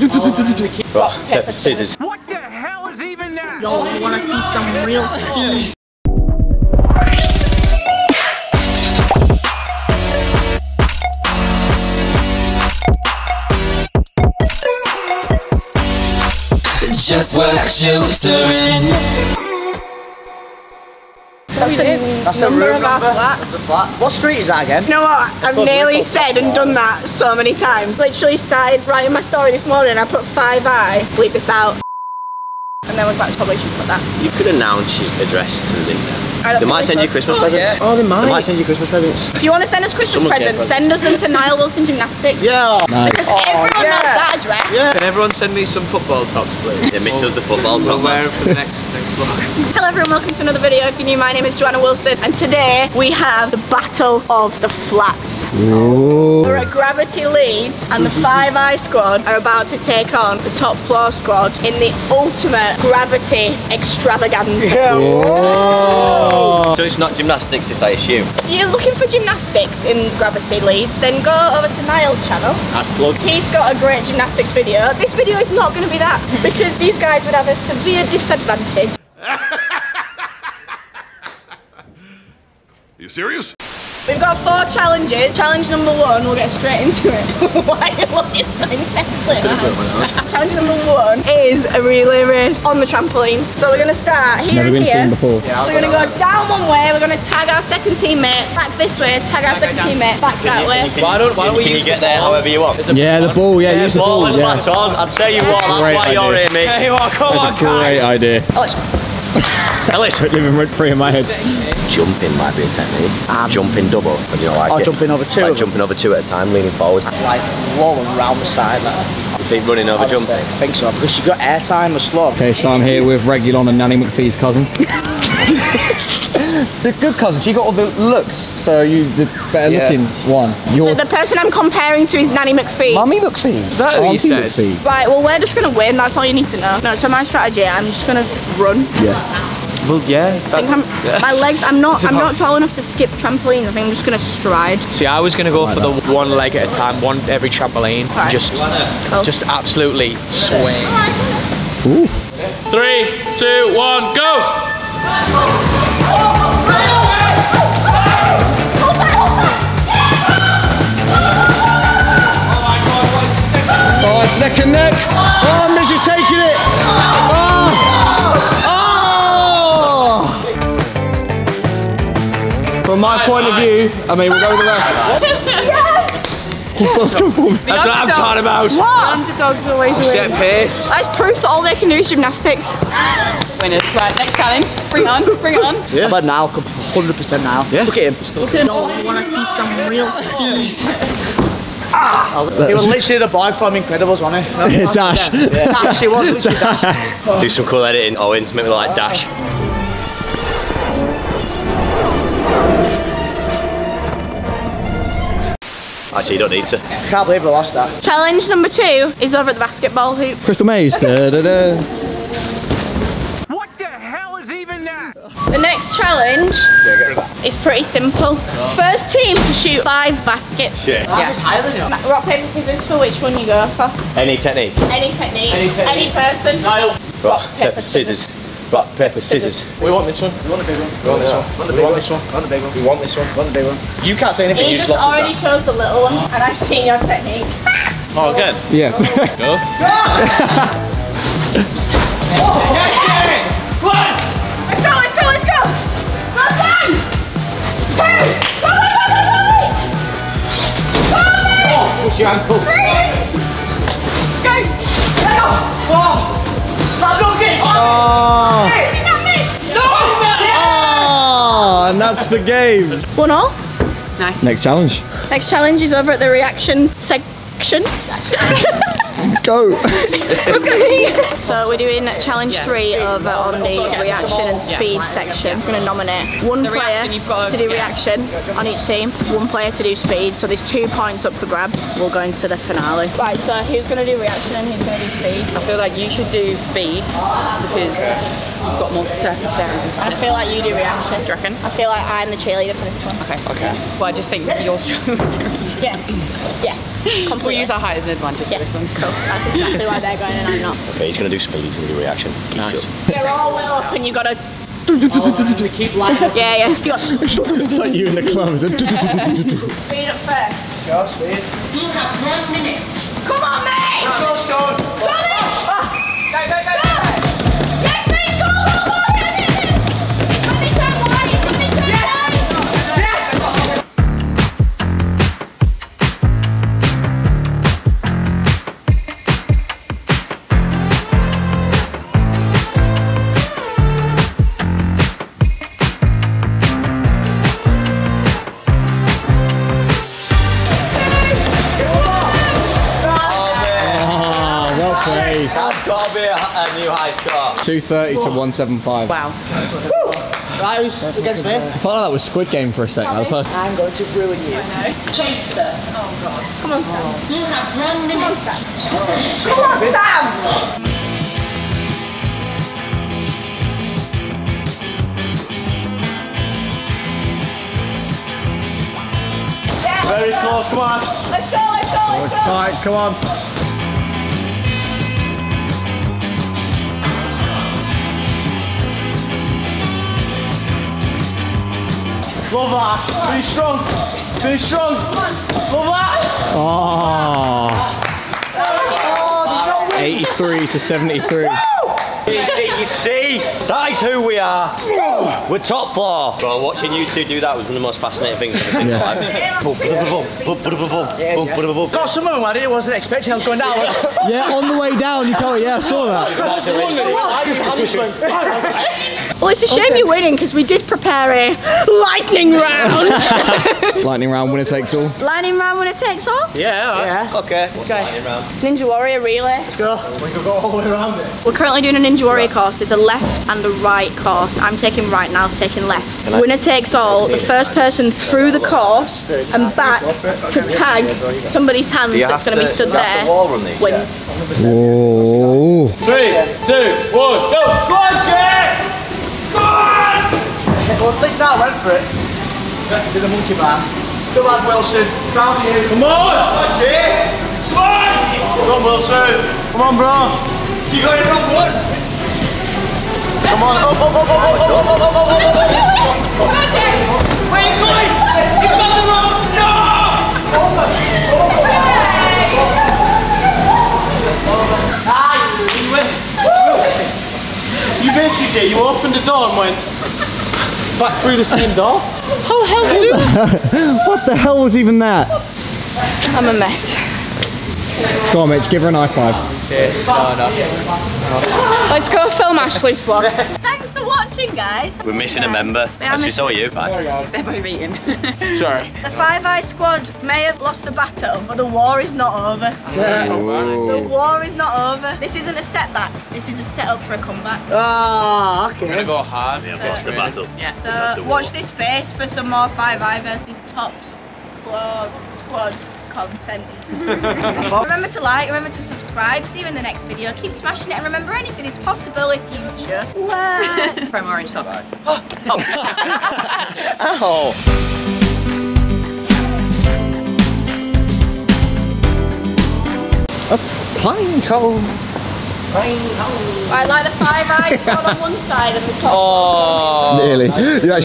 Rock, paper, scissors. What the hell is even that? Y'all wanna see some real speed? Just work shoots are in. That's the room of our flat. The flat. What street is that again? You know what? I've nearly said and done that so many times. Literally started writing my story this morning. I put 5 Eye, bleep this out. And then I was like, probably shouldn't put that. You could announce your address to Linda. They might send you Christmas presents. Oh, they might. They might send you Christmas presents. If you want to send us Christmas presents, send us them to Nile Wilson Gymnastics. Yeah. Nice. Because everyone knows that address. Yeah. Can everyone send me some football tops, please? Yeah, Mitch does the football top. We'll wear it for the next vlog. Hello everyone, welcome to another video. If you're new, my name is Joanna Wilson, and today we have the Battle of the Flats. Ooh. We're at Gravity Leeds, and the 5 Eye Squad are about to take on the Top Floor Squad in the ultimate gravity extravaganza. Yeah. Whoa. So it's not gymnastics, it's, I assume. If you're looking for gymnastics in Gravity Leeds, then go over to Niall's channel. That's plugged. He's got a great gymnastics video. This video is not going to be that because these guys would have a severe disadvantage. Are you serious? We've got 4 challenges. Challenge number 1, we'll get straight into it. Why are you looking so intensely at that? Challenge number 1 is a relay race on the trampolines. So we're going to start here and here. Yeah, so we're going to go down one way, we're going to tag our second teammate, back this way, tag our second teammate, back that way. Why don't we get there however you want? Yeah, the ball, yeah, use the ball. I'll tell you what, that's why you're here, mate. There you are, come on, guys. Great idea. Ellis, living rent free in my head. Jumping might be a technique. Jumping double. I don't like it. Jumping over two. Like jumping over two at a time, leaning forward. Like rolling round the side. Like. You think running over jump? I think so because you got air time as slow. Okay, so I'm here with Reguilon and Nanny McPhee's cousin. The good cousin. She got all the looks, so you the better looking one. You're the person I'm comparing to is Nanny McPhee. Mummy McPhee. Is that who you said? Right. Well, we're just gonna win. That's all you need to know. No. So my strategy, I'm just gonna run. Yeah. Well, yeah. My legs. I'm not tall enough to skip trampolines. I think I'm just gonna stride. See, I was gonna go for the one leg at a time, one every trampoline. Right. Just absolutely swing. Ooh. 3, 2, 1, go! Oh, it's neck and neck. Oh, Mitch is taking it. Oh. From my point of view, I mean, we'll go with the rest. Yes. That's what I'm talking about. What? Underdogs always win. Set pace. That's proof that all they can do is gymnastics. Winners. Right, next challenge. Bring it on. Bring it on. Yeah. About Niall, 100% Niall. Yeah. Look at him. Look at him. I want to see some real speed. Ah! He was literally the boy from Incredibles, wasn't he? No, Dash. Yeah. Dash. He was literally Dash. Do some cool editing, Owen, to make me look like Dash. Actually, you don't need to. I can't believe I lost that. Challenge number 2 is over at the basketball hoop. Crystal Maze. Da, da, da. What the hell is even that? The next challenge is pretty simple. First team to shoot 5 baskets. Yeah. Rock, paper, scissors for which one you go for? Any technique. Any technique. Any technique. Any person. No. Rock, paper, scissors. Rock, paper, scissors. We want this one. We want the big one. We want this one. We want this one. We want the big one. We want this one. We want the big one. You can't say anything. You just already chose the little one, and I've seen your technique. Oh, good. Yeah. Go. Go. 1. Let's go. Let's go. Let's go. 1, 2, 3. Oh, push your ankle. 3. Go. Let off. Oh. Oh. Oh, and that's the game. 1-1. Nice. Next challenge. Next challenge is over at the reaction section. Go. So we're doing challenge 3 over on the reaction and speed section. We're going to nominate one player to do reaction on each team, one player to do speed. So there's 2 points up for grabs. We'll go into the finale. Right, so who's going to do reaction and who's going to do speed? I feel like you should do speed because you've got more surface area. I feel like you do reaction. Do you reckon? I feel like I'm the cheerleader for this one. Okay. Okay. Well, I just think you're stronger. Yeah. Yeah. We'll use our height as an advantage for this one. Cool. That's exactly why they're going and I'm not. Okay, he's going to do speed, he's going to do reaction. Nice. You're all well up and you've got to... we keep lining up. Yeah, yeah. It's like you in the club. Speed up first. Sure, speed. You have 1 minute. Come on, mate! Go, Stone! Come in! Go, go, go! Yes, mate! Go, go, go! Something turn wide! Something turn Score. 230 to 175. Wow. Right, who's against me? I thought that was Squid Game for a second. I'm going to ruin you. I know. Chaser. Oh, God. Come on, Sam. Oh. You have 1 minute. Come on, Sam. Come on, Sam. Yeah. Very close match. Let's go, let's go, let's go. It's tight. Come on. Love that. Finish strong. Finish strong. Love that. Oh. 83 to 73. You see, that is who we are. We're top four. Bro, watching you two do that was one of the most fascinating things I've ever seen in my life. Got some of them I wasn't expecting. I was going down. Yeah, on the way down, you thought, yeah, I saw that. Well, it's a shame you're winning because we did prepare a lightning round. Lightning round, winner takes all. Lightning round, winner takes all? Yeah. Okay. Let's go. Ninja Warrior, relay. Let's go. We can go all the way around it. We're currently doing a Ninja Warrior course. There's a left and a right course. I'm taking right, Niall's taking left. Winner takes all. The first person through the course and back to tag somebody's hand that's going to be stood there wins. Whoa. 3, 2, 1, go! Go on, Jay! Go on! Well, at least I went for it. Do the monkey bars. Come on, Wilson. Down here. Come on! Come on, Jay! Come on! Come on, Wilson. Come on, bro. You got it up, what? Come on, up, up, up, up, up, up, up, up, up, up, up. Where are you going? You've got the wrong... No! Nice! You went... You basically, Jay, you opened the door and went... back through the same door? How the hell did you do that? What the hell was even that? I'm a mess. Go on, Mitch, give her an high five. No. Let's go film Ashley's vlog. Thanks for watching, guys. We're missing a member. She saw you, Pat. They're both eating. Sorry. The Five Eye Squad may have lost the battle, but the war is not over. The war is not over. This isn't a setback. This is a setup for a comeback. Ah, okay. We're gonna go hard. They've lost the battle. Yeah. So watch this space for some more Five Eye versus Tops Squad content. Remember to like, remember to subscribe. See you in the next video. Keep smashing it and remember anything is possible if you just work. Prime orange socks. Oh. Oh. Oh. A pine cone. Pine cone. I like the Five Eyes on one side and the top. Oh, nearly.